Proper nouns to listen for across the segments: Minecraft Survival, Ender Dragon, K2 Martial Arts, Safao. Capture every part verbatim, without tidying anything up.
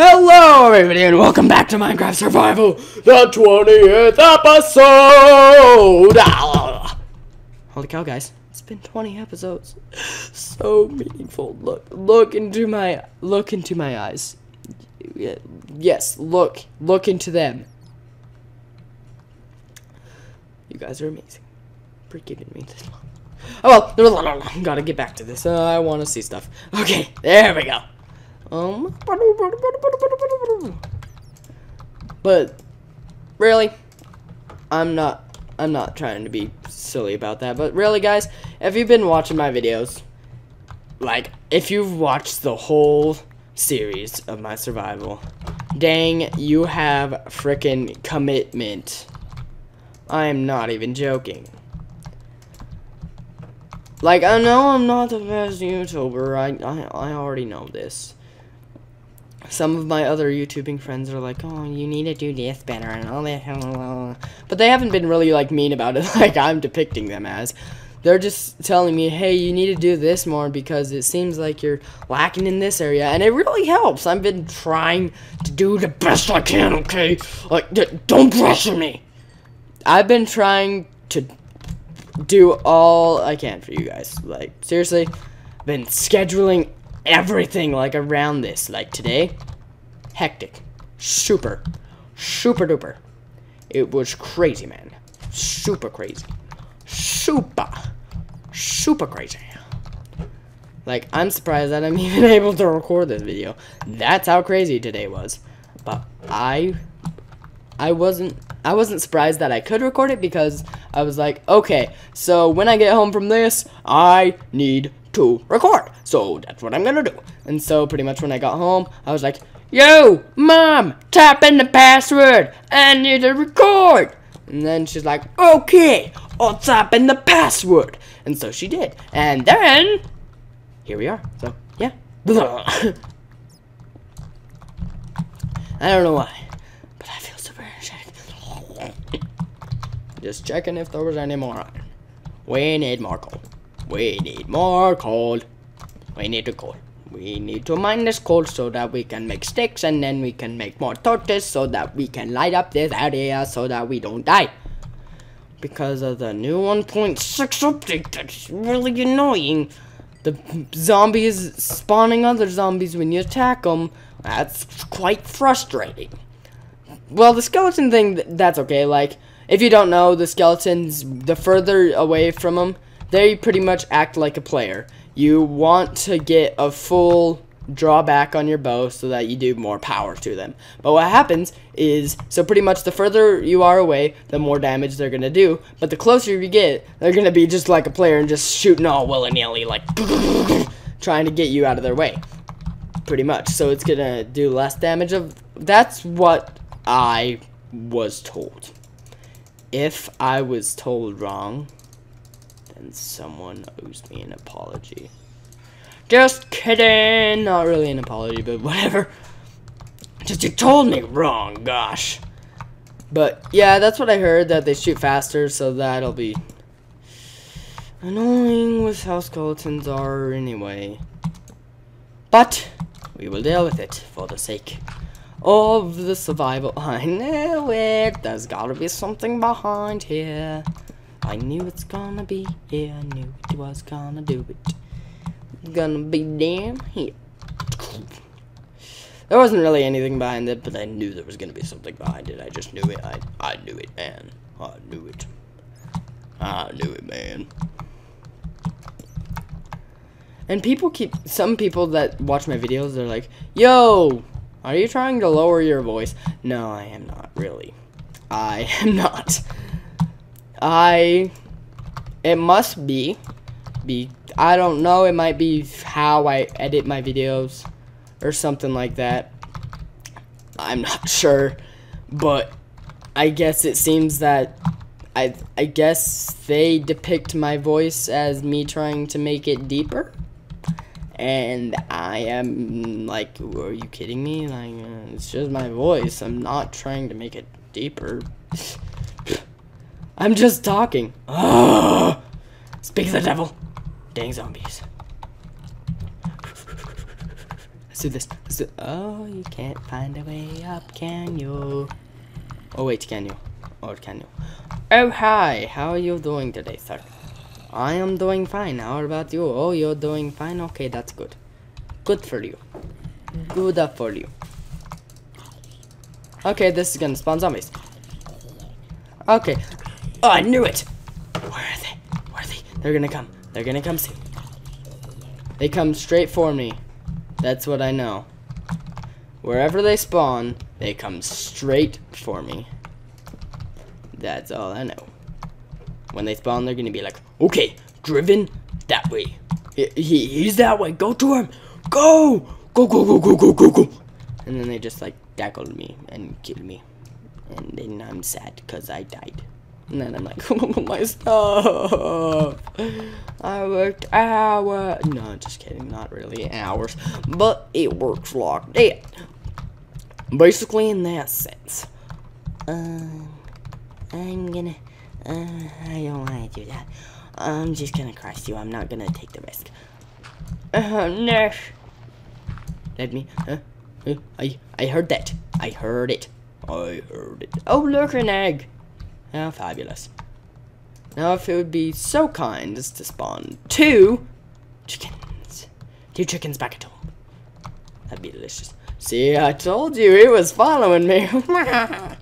Hello everybody and welcome back to Minecraft Survival, the twentieth episode! Ah. Holy cow guys, it's been twenty episodes. So meaningful. Look, look into my, look into my eyes. Yes, look, look into them. You guys are amazing. For giving me this one. Oh well, gotta get back to this. Uh, I wanna see stuff. Okay, there we go. Um, but really, I'm not, I'm not trying to be silly about that, but really guys, if you've been watching my videos, like, if you've watched the whole series of my survival, dang, you have frickin' commitment. I am not even joking. Like, I know I'm not the best YouTuber, I, I, I already know this. Some of my other YouTubing friends are like, oh, you need to do this better and all that. But they haven't been really, like, mean about it like I'm depicting them as. They're just telling me, hey, you need to do this more because it seems like you're lacking in this area. And it really helps. I've been trying to do the best I can, okay? Like, don't pressure me. I've been trying to do all I can for you guys. Like, seriously, been scheduling everything like around this. Like today, hectic, super, super duper. It was crazy, man. Super crazy, super, super crazy. Like, I'm surprised that I'm even able to record this video. That's how crazy today was. But I, I wasn't. I wasn't surprised that I could record it because I was like, okay, so when I get home from this, I need to record. So that's what I'm gonna do. And so pretty much when I got home, I was like, yo, mom, type in the password. I need to record. And then she's like, okay, I'll type in the password. And so she did. And then, here we are. So, yeah. I don't know why. Just checking if there was any more iron. We need more coal. We need more coal. We need to coal. We need to mine this coal so that we can make sticks and then we can make more torches so that we can light up this area so that we don't die. Because of the new one point six update that's really annoying. The zombies spawning other zombies when you attack them. That's quite frustrating. Well, the skeleton thing, that's okay. Like, if you don't know, the skeletons, the further away from them, they pretty much act like a player. You want to get a full drawback on your bow so that you do more power to them. But what happens is, so pretty much the further you are away, the more damage they're going to do. But the closer you get, they're going to be just like a player and just shooting all willy-nilly, like, trying to get you out of their way. Pretty much. So it's going to do less damage. Of that's what I was told. If I was told wrong, then someone owes me an apology. Just kidding! Not really an apology, but whatever. Just you told me wrong, gosh. But yeah, that's what I heard, that they shoot faster, so that'll be annoying with how skeletons are anyway. But we will deal with it for the sake of the survival. I knew it. There's gotta be something behind here. I knew it's gonna be here. I knew it was gonna do it. Gonna be damn here. There wasn't really anything behind it, but I knew there was gonna be something behind it. I just knew it. I, I knew it, man. I knew it. I knew it, man. And people keep, some people that watch my videos, they're like, yo, are you trying to lower your voice? No, I am not, really. I am not. I... It must be. be. I don't know, it might be how I edit my videos or something like that. I'm not sure. But I guess it seems that... I, I guess they depict my voice as me trying to make it deeper. And I am like, are you kidding me? Like, uh, it's just my voice. I'm not trying to make it deeper. I'm just talking. Oh, speak of the devil. Dang zombies. So this, so, oh, you can't find a way up, can you? Oh wait, can you? Or can you? Oh hi, how are you doing today, sir? I am doing fine, how about you? Oh, you're doing fine, okay, that's good. Good for you. Good up for you. Okay, this is gonna spawn zombies. Okay. Oh, I knew it! Where are they? Where are they? They're gonna come. They're gonna come soon. They come straight for me. That's what I know. Wherever they spawn, they come straight for me. That's all I know. When they spawn, they're gonna be like, okay, driven that way. He, he, he's that way. Go to him. Go! Go, go, go, go, go, go, go. And then they just, like, tackled me and killed me. And then I'm sad because I died. And then I'm like, oh, my stuff. I worked hours. No, just kidding. Not really hours. But it works like that. Basically, in that sense. Um, I'm gonna... Uh, I don't want to do that. I'm just gonna crash you. I'm not gonna take the risk. Uh, no. Let me... Huh? I, I heard that. I heard it. I heard it. Oh, look, an egg. How fabulous. Now, if it would be so kind as to spawn two chickens. Two chickens back at home. That'd be delicious. See, I told you he was following me. And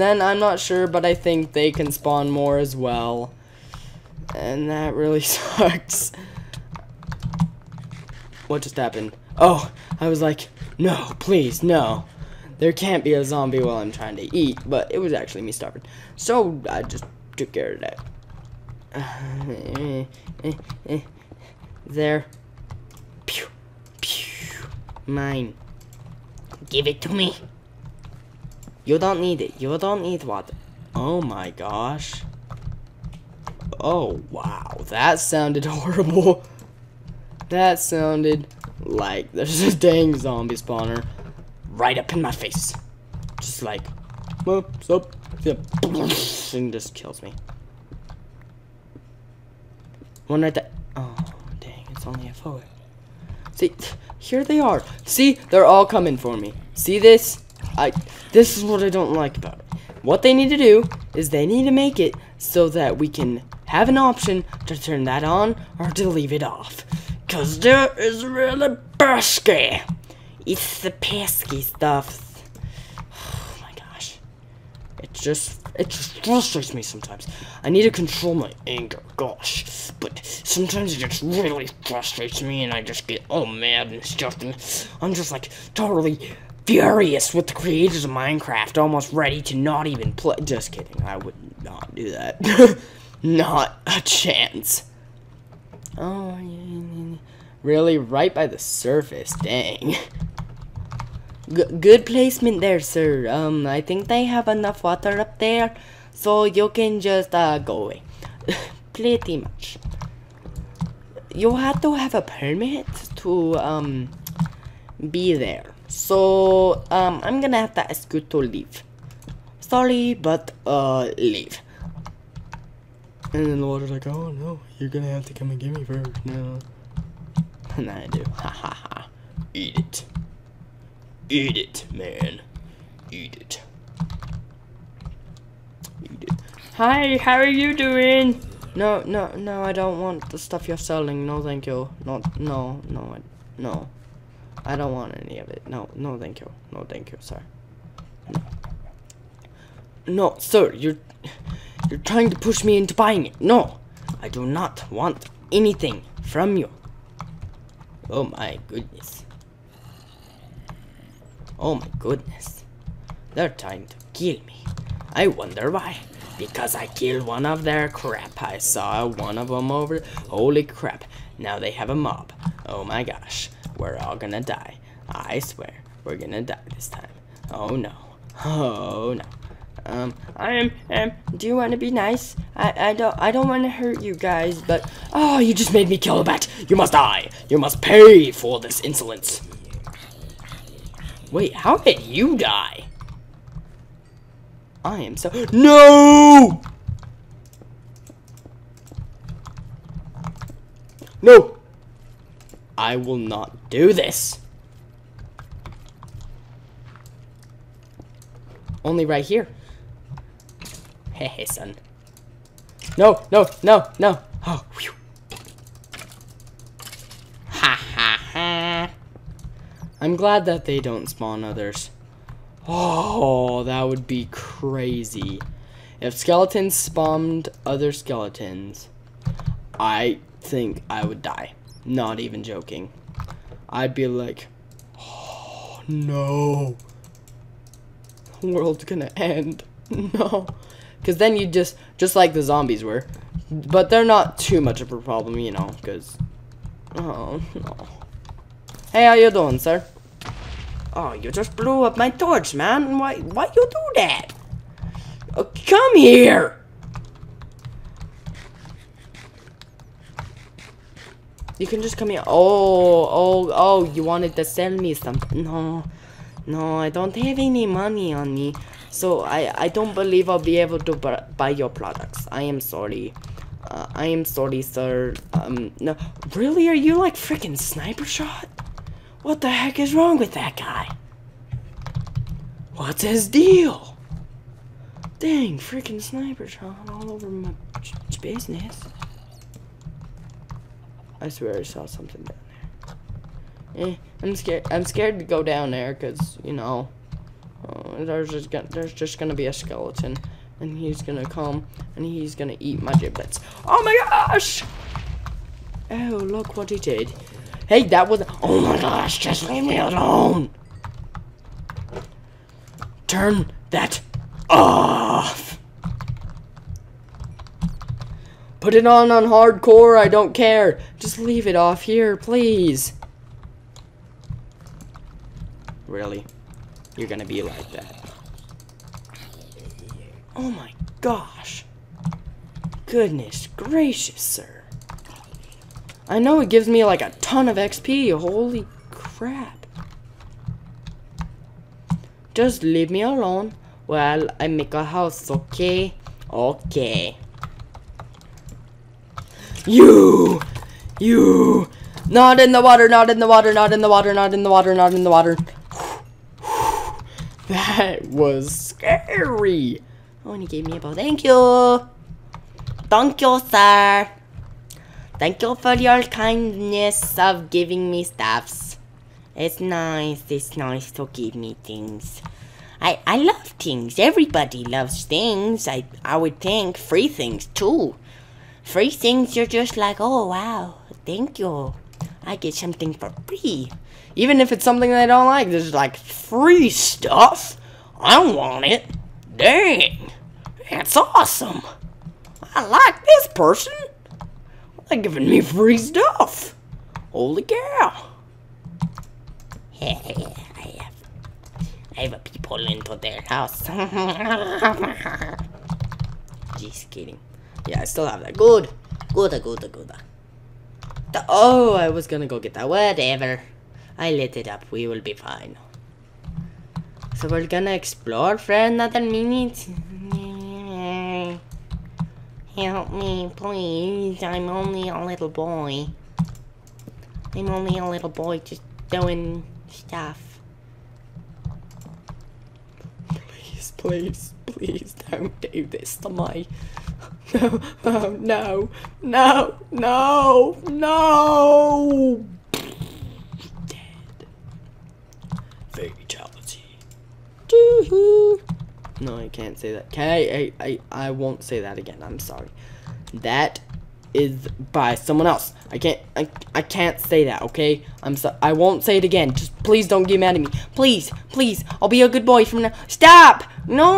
then, I'm not sure, but I think they can spawn more as well. And that really sucks. What just happened? Oh, I was like, no, please, no. There can't be a zombie while I'm trying to eat, but it was actually me starving. So, I just took care of that. Uh, eh, eh, there. Pew, pew. Mine. Give it to me. You don't need it. You don't need water. Oh my gosh. Oh, wow. That sounded horrible. That sounded like there's a dang zombie spawner right up in my face. Just like, oh, so, yeah, and just kills me. One right there. Oh, dang, it's only a four. See, here they are. See, they're all coming for me. See this? I. This is what I don't like about it. What they need to do is they need to make it so that we can have an option to turn that on or to leave it off. Cause that is really pesky. It's the pesky stuff. Oh my gosh. It just, it just frustrates me sometimes. I need to control my anger, gosh. But sometimes it just really frustrates me and I just get all mad and stuff. And I'm just like totally furious with the creators of Minecraft. Almost ready to not even play. Just kidding. I would not do that. Not a chance. Oh, yeah. Really, right by the surface, dang. G good placement there, sir. Um, I think they have enough water up there, so you can just uh, go away. Pretty much. You have to have a permit to um be there. So um, I'm gonna have to ask you to leave. Sorry, but uh, leave. And then the water's like, oh no, you're gonna have to come and get me first, no. And I do, ha ha ha, eat it. Eat it, man, eat it. Eat it. Hi, how are you doing? No, no, no, I don't want the stuff you're selling, no thank you. Not, no, no, I, no. I don't want any of it, no, no thank you, no thank you, sir. No, no sir, you're... You're trying to push me into buying it. No, I do not want anything from you. Oh my goodness. Oh my goodness. They're trying to kill me. I wonder why. Because I killed one of their crap. I saw one of them over. Holy crap. Now they have a mob. Oh my gosh. We're all gonna die. I swear. We're gonna die this time. Oh no. Oh no. Um, I am, um, do you want to be nice? I, I don't, I don't want to hurt you guys, but, oh, you just made me kill a bat. You must die. You must pay for this insolence. Wait, how did you die? I am so, no! No! I will not do this. Only right here. Hey, hey, son. No, no, no, no. Oh, whew. Ha, ha, ha. I'm glad that they don't spawn others. Oh, that would be crazy. If skeletons spawned other skeletons, I think I would die. Not even joking. I'd be like, oh, no. The world's gonna end. No. Because then you just, just like the zombies were. But they're not too much of a problem, you know, because, oh, no. Hey, how you doing, sir? Oh, you just blew up my torch, man. Why, why you do that? Oh, come here! You can just come here. Oh, oh, oh, you wanted to sell me something. No, no, I don't have any money on me. So I, I don't believe I'll be able to buy your products. I am sorry. Uh, I am sorry, sir. Um, no, really? Are you like freaking sniper shot? What the heck is wrong with that guy? What's his deal? Dang, freaking sniper shot all over my business. I swear I saw something down there. Eh, I'm scared. I'm scared to go down there because, you know. Oh, there's just gonna, there's just gonna be a skeleton, and he's gonna come, and he's gonna eat my giblets. Oh my gosh! Oh, look what he did. Hey, that was, oh my gosh, just leave me alone! Turn that off! Put it on on hardcore, I don't care. Just leave it off here, please. Really? You're gonna be like that. Oh my gosh. Goodness gracious, sir. I know it gives me like a ton of X P. Holy crap. Just leave me alone while I make a house, okay? Okay. You! You! Not in the water, not in the water, not in the water, not in the water, not in the water. That was scary. Oh, and he gave me a ball. Thank you. Thank you, sir. Thank you for your kindness of giving me stuffs. It's nice. It's nice to give me things. I, I love things. Everybody loves things. I, I would think free things, too. Free things, you're just like, oh, wow. Thank you. I get something for free. Even if it's something they don't like, there's like free stuff. I don't want it. Dang, that's awesome. I like this person. They're giving me free stuff. Holy cow! Hey, I have, I have people into their house. Just kidding. Yeah, I still have that. Good, good, good, good. The, oh, I was gonna go get that. Whatever. I lit it up. We will be fine. So we're gonna explore for another minute. Help me, please. I'm only a little boy. I'm only a little boy just doing stuff. Please, please, please don't do this to my... No, oh, no, no, no, no! Fatality. Doo-hoo. No, I can't say that. Can I, I? I I won't say that again. I'm sorry. That is by someone else. I can't. I I can't say that. Okay. I'm so. I won't say it again. Just please don't get mad at me. Please, please. I'll be a good boy from now. Stop. No.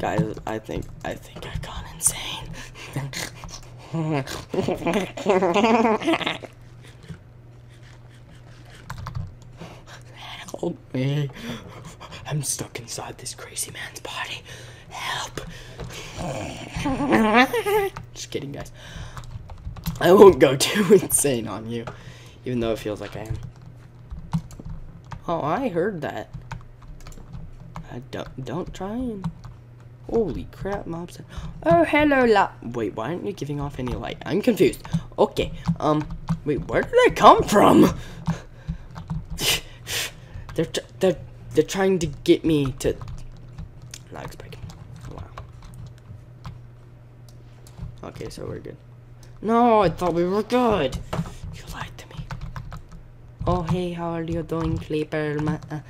Guys, I think I think I've gone insane. Help me. I'm stuck inside this crazy man's body. Help. Just kidding, guys. I won't go too insane on you, even though it feels like I am. Oh, I heard that. I don't, don't try and Holy crap, mobs. Oh, hello, la. Wait, why aren't you giving off any light? I'm confused. Okay, um, wait, where did I come from? they're, tr they're, they're trying to get me to... Not expecting. Wow. Okay, so we're good. No, I thought we were good. You lied to me. Oh, hey, how are you doing, Creeper? My, uh,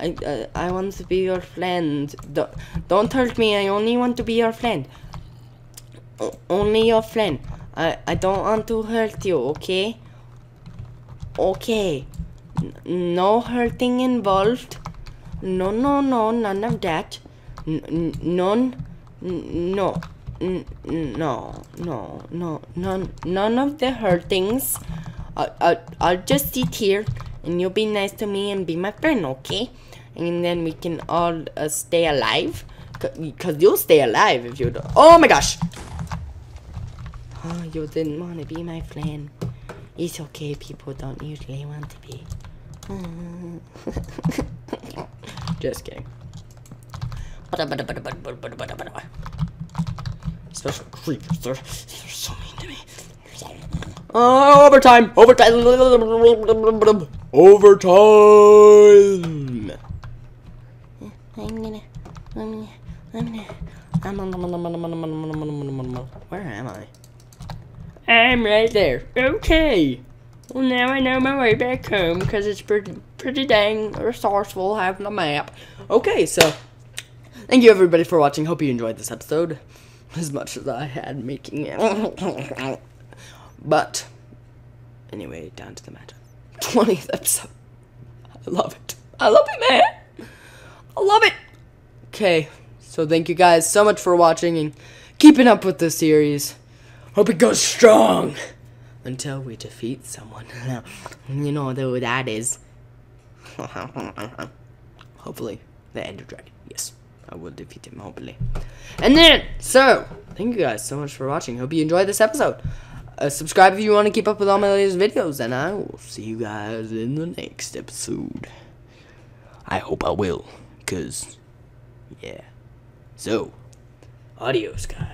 I, uh, I want to be your friend. Don't, don't hurt me. I only want to be your friend. O only your friend. I, I don't want to hurt you, okay? Okay. N no hurting involved. No, no, no, none of that. N n none. N no. N no, no, no, none, none of the hurtings. I, I, I'll just sit here. And you'll be nice to me and be my friend, okay? And then we can all uh, stay alive. Because you'll stay alive if you don't. Oh my gosh! Oh, you didn't want to be my friend. It's okay, people don't usually want to be. Just kidding. Special creepers, they're, they're so mean to me. Oh, overtime! Overtime! Overtime! Where am I? I'm right there. Okay. Well, now I know my way back home because it's pretty, pretty dang resourceful having a map. Okay, so thank you everybody for watching. Hope you enjoyed this episode as much as I had making it. But anyway, down to the matter. twentieth episode. I love it. I love it, man. I love it. Okay, so thank you guys so much for watching and keeping up with this series. Hope it goes strong until we defeat someone. You know who that is. Hopefully, the Ender Dragon. Yes, I will defeat him. Hopefully. And then, so thank you guys so much for watching. Hope you enjoyed this episode. Uh, subscribe if you want to keep up with all my latest videos, and I will see you guys in the next episode. I hope I will, because, yeah. So, adios, guys.